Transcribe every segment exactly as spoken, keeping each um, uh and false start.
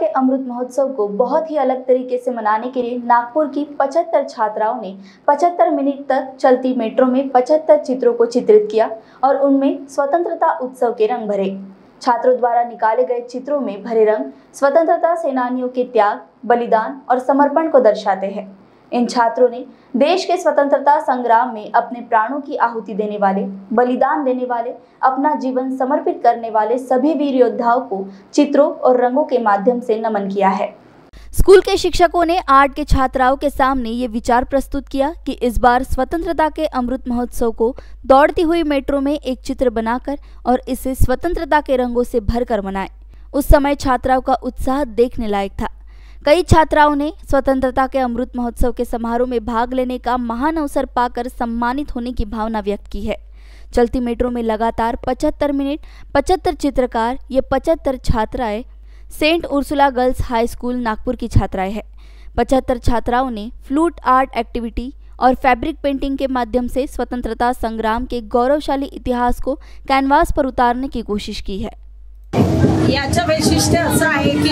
के अमृत महोत्सव को बहुत ही अलग तरीके से मनाने के लिए नागपुर की पचहत्तर छात्राओं ने पचहत्तर मिनट तक चलती मेट्रो में पचहत्तर चित्रों को चित्रित किया और उनमें स्वतंत्रता उत्सव के रंग भरे। छात्रों द्वारा निकाले गए चित्रों में भरे रंग स्वतंत्रता सेनानियों के त्याग, बलिदान और समर्पण को दर्शाते हैं। इन छात्रों ने देश के स्वतंत्रता संग्राम में अपने प्राणों की आहुति देने वाले, बलिदान देने वाले, अपना जीवन समर्पित करने वाले सभी वीर योद्धाओं को चित्रों और रंगों के माध्यम से नमन किया है। स्कूल के शिक्षकों ने आर्ट के छात्राओं के सामने ये विचार प्रस्तुत किया कि इस बार स्वतंत्रता के अमृत महोत्सव को दौड़ती हुई मेट्रो में एक चित्र बनाकर और इसे स्वतंत्रता के रंगों से भरकर मनाएं। उस समय छात्राओं का उत्साह देखने लायक था। कई छात्राओं ने स्वतंत्रता के अमृत महोत्सव के समारोह में भाग लेने का महान अवसर पाकर सम्मानित होने की भावना व्यक्त की है। चलती मेट्रो में लगातार पचहत्तर मिनट पचहत्तर चित्रकार ये पचहत्तर छात्राएं Saint Ursula girls high school Nagpur की छात्राएं हैं। पचहत्तर छात्राओं ने फ्लूट आर्ट एक्टिविटी और फैब्रिक पेंटिंग के माध्यम से स्वतंत्रता संग्राम के गौरवशाली इतिहास को कैनवास पर उतारने की कोशिश की है। याचं वैशिष्ट्य असं आहे की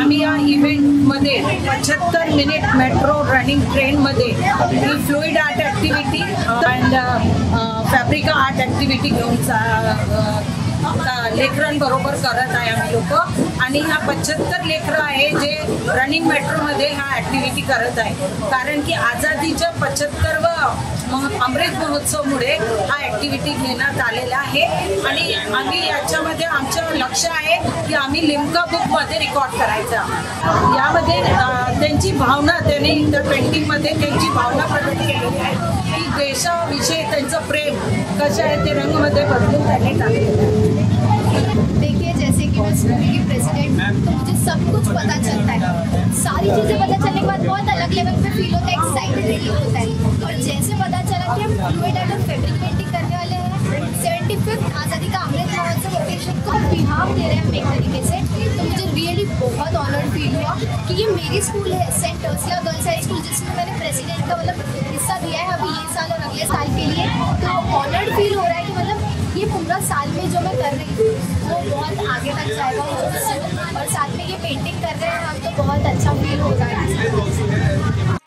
आम्ही या इव्हेंटमध्ये पचहत्तर मिनिट मेट्रो रनिंग ट्रेनमध्ये fluid art activity and fabric art activity घेऊन लेकरांबरोबर करत आहे आम्ही लोक आणि हा पचहत्तर लेकरं आहे जे रनिंग मेट्रोमध्ये हा ॲक्टिव्हिटी करत आहे कारण की आझादीच्या पचहत्तराव्या अमृत महोत्सवमुळे हा ॲक्टिव्हिटी घेण्यात आलेला आहे आणि आम्ही याच्यामध्ये आमचं लक्ष आहे की आम्ही लिमका बुकमध्ये रेकॉर्ड करायचा यामध्ये त्यांची भावना त्यांनी इतर पेंटिंगमध्ये त्यांची भावना प्रकट केलेली आहे की देशाविषयी त्यांचं प्रेम कसं आहे ते रंगामध्ये बदलून त्यांनी टाकलेलं आहे। देखिए जैसे कि मैं स्कूल की प्रेसिडेंट हूँ तो मुझे सब कुछ पता चलता है, सारी चीज़ें पता चलने के बाद बहुत अलग लेवल पे फील होता है, एक्साइटेड फील होता है। और जैसे पता चला कि हम फ्लूइड आर्ट और फैब्रिक पेंटिंग करने वाले हैं सेवेंटी फिफ्थ आज़ादी का अमृत महोत्सव ओकेजन को बिहाव दे रहे हैं हम एक तरीके से, तो मुझे रियली बहुत ऑनर्ड फील हुआ कि ये मेरी स्कूल है Saint Ursula girls high school जिसमें मैंने प्रेसिडेंट का मतलब हिस्सा दिया है अभी ये साल और अगले साल के लिए। तो ऑनर्ड फील हो रहा है कि मतलब ये पूरा साल में जो मैं कर रही हूँ वो बहुत आगे तक जाएगा और साथ में ये पेंटिंग कर रहे हैं हम तो बहुत अच्छा फील हो रहा है।